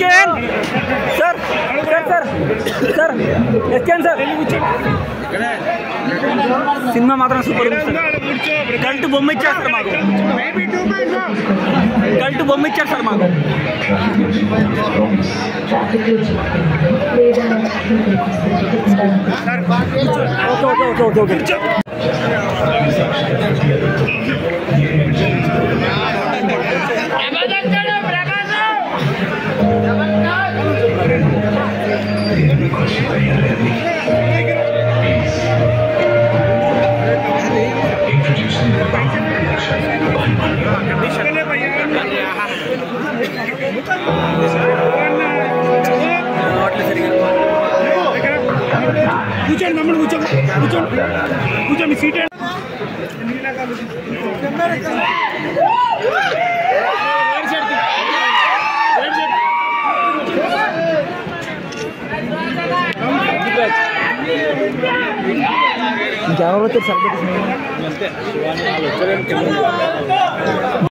Scan! Sir! Sir! Sir! Scan, sir! Cinema Madras Super. Cult Bombicha, sir. Maybe 2 minutes now. Cult Bombicha, sir. Introducing the Bangkok collection by जाओ तो सब कुछ